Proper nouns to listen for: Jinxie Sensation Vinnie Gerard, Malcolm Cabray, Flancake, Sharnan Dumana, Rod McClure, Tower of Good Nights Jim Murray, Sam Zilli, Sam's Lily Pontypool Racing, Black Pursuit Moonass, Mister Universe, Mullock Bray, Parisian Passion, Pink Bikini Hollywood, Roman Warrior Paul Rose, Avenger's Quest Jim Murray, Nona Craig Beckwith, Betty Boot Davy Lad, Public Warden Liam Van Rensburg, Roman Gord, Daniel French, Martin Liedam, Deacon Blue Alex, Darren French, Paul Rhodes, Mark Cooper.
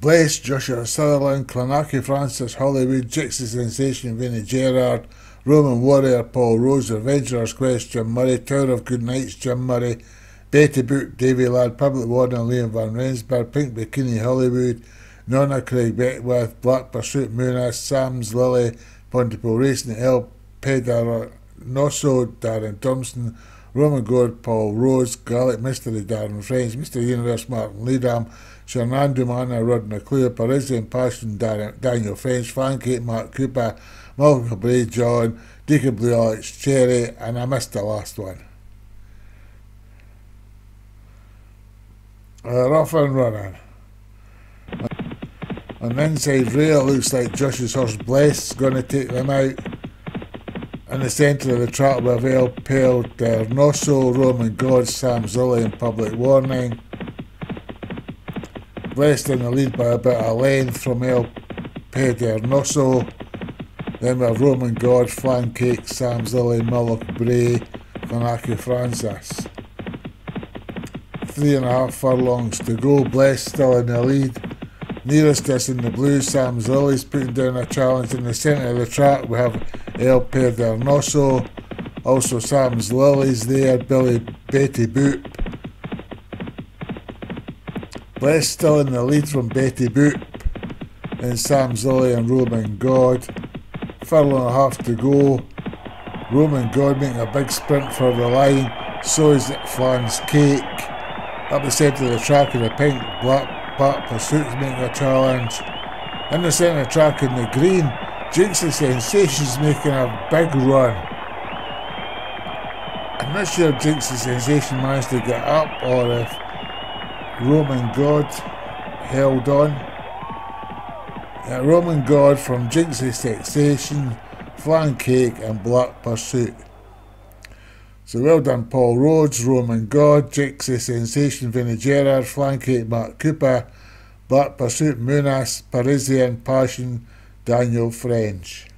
Blaze, Joshua Sutherland, Clanarky Francis Hollywood, Jinxie Sensation Vinnie Gerard, Roman Warrior Paul Rose, Avenger's Quest Jim Murray, Tower of Good Nights Jim Murray, Betty Boot Davy Lad, Public Warden Liam Van Rensburg, Pink Bikini Hollywood, Nona Craig Beckwith, Black Pursuit Moonass, Sam's Lily Pontypool Racing, El Pedernoso Darren Thompson, Roman Gord Paul Rose, Gaelic Mystery Darren French, Mister Universe Martin Liedam, Sharnan Dumana Rod McClure, Parisian Passion Daniel French, Flancake Mark Cooper, Malcolm Cabray John, Deacon Blue Alex Cherry, and I missed the last one. Rough and running. On the inside rail, it looks like Josh's horse Bless's going to take them out. In the centre of the track with El Pedernoso, Roman Gord, Sam Zilli and Public Warning. Bless in the lead by about a length from El Pedernoso. Then we have Roman Gord, Flancake, Sam Zilli, Mullock Bray, Connacu Francis. 3.5 furlongs to go, Bless still in the lead. Nearest us in the blue, Sam Zilli's putting down a challenge. In the centre of the track we have El Pedernoso, also Sam's Lily's there, Betty Boop. Bless still in the lead from Betty Boop, and Sam's Lily and Roman God. Furlong and a half to go, Roman God making a big sprint for the line, so is Flancake. Up the centre of the track in the pink, Black Pursuit's making a challenge. In the centre of the track in the green, Jinxie Sensation's making a big run. I'm not sure if Jinxie Sensation managed to get up or if Roman God held on. Roman God from Jinxie Sensation, Flancake and Black Pursuit. So well done Paul Rhodes, Roman God, Jinxie Sensation, Vinnie Gerard, Flancake, Mark Cooper, Black Pursuit, Moonass, Parisian Passion, Daniel French.